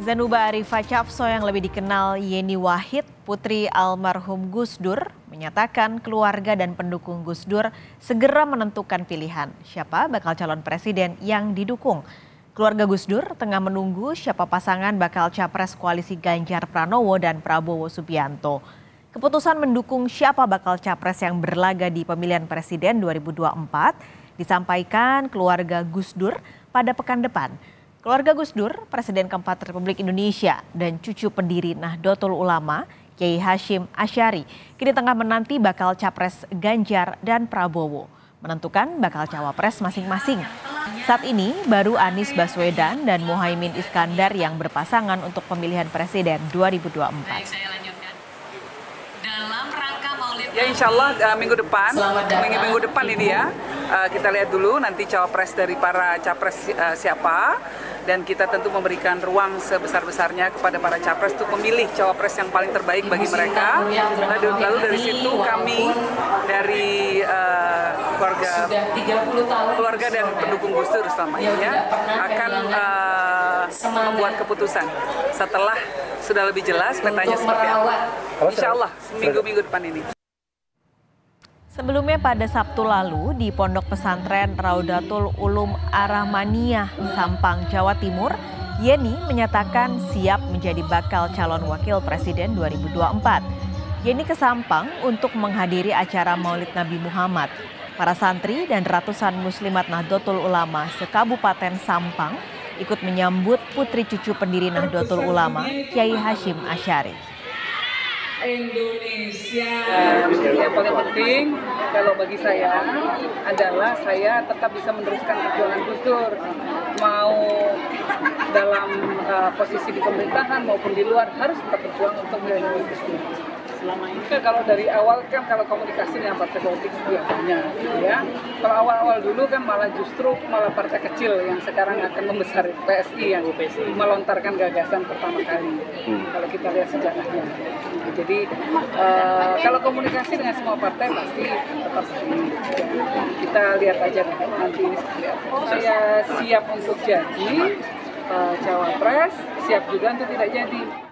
Zanuba Arifah Chafsoh yang lebih dikenal Yenny Wahid, putri almarhum Gus Dur, menyatakan keluarga dan pendukung Gus Dur segera menentukan pilihan siapa bakal calon presiden yang didukung. Keluarga Gus Dur tengah menunggu siapa pasangan bakal capres koalisi Ganjar Pranowo dan Prabowo Subianto. Keputusan mendukung siapa bakal capres yang berlaga di pemilihan presiden 2024 disampaikan keluarga Gus Dur pada pekan depan. Keluarga Gus Dur, Presiden keempat Republik Indonesia dan cucu pendiri Nahdlatul Ulama, Kyai Hasyim Asy'ari, kini tengah menanti bakal capres Ganjar dan Prabowo menentukan bakal cawapres masing-masing. Saat ini baru Anies Baswedan dan Muhaimin Iskandar yang berpasangan untuk pemilihan Presiden 2024. Ya, insya Allah minggu depan ini ya, kita lihat dulu nanti cawapres dari para capres siapa, dan kita tentu memberikan ruang sebesar-besarnya kepada para capres untuk memilih cawapres yang paling terbaik bagi mereka. Lalu dari situ kami dari keluarga dan pendukung Gus Dur selama ini ya, akan membuat keputusan setelah sudah lebih jelas petanya seperti apa. Insya Allah minggu-minggu depan ini. Sebelumnya pada Sabtu lalu di Pondok Pesantren Raudatul Ulum Aramaniyah, Sampang, Jawa Timur, Yenny menyatakan siap menjadi bakal calon wakil presiden 2024. Yenny ke Sampang untuk menghadiri acara Maulid Nabi Muhammad. Para santri dan ratusan muslimat Nahdlatul Ulama sekabupaten Sampang ikut menyambut putri cucu pendiri Nahdlatul Ulama, Kyai Hasyim Asy'ari. Indonesia. Yang paling penting kalau bagi saya adalah saya tetap bisa meneruskan perjuangan Gus Dur, mau dalam posisi di pemerintahan maupun di luar harus tetap berjuang untuk melindungi Gus Dur. Selama ini kan kalau dari awal kan kalau komunikasi dengan partai politik biasanya gitu ya. Kalau awal-awal dulu kan malah justru partai kecil yang sekarang akan membesar, PSI yang melontarkan gagasan pertama kali. Kalau kita lihat sejarahnya. Jadi kalau komunikasi dengan semua partai pasti tetap kita lihat aja nanti ini seperti apa. Saya siap untuk jadi cawapres, siap juga untuk tidak jadi.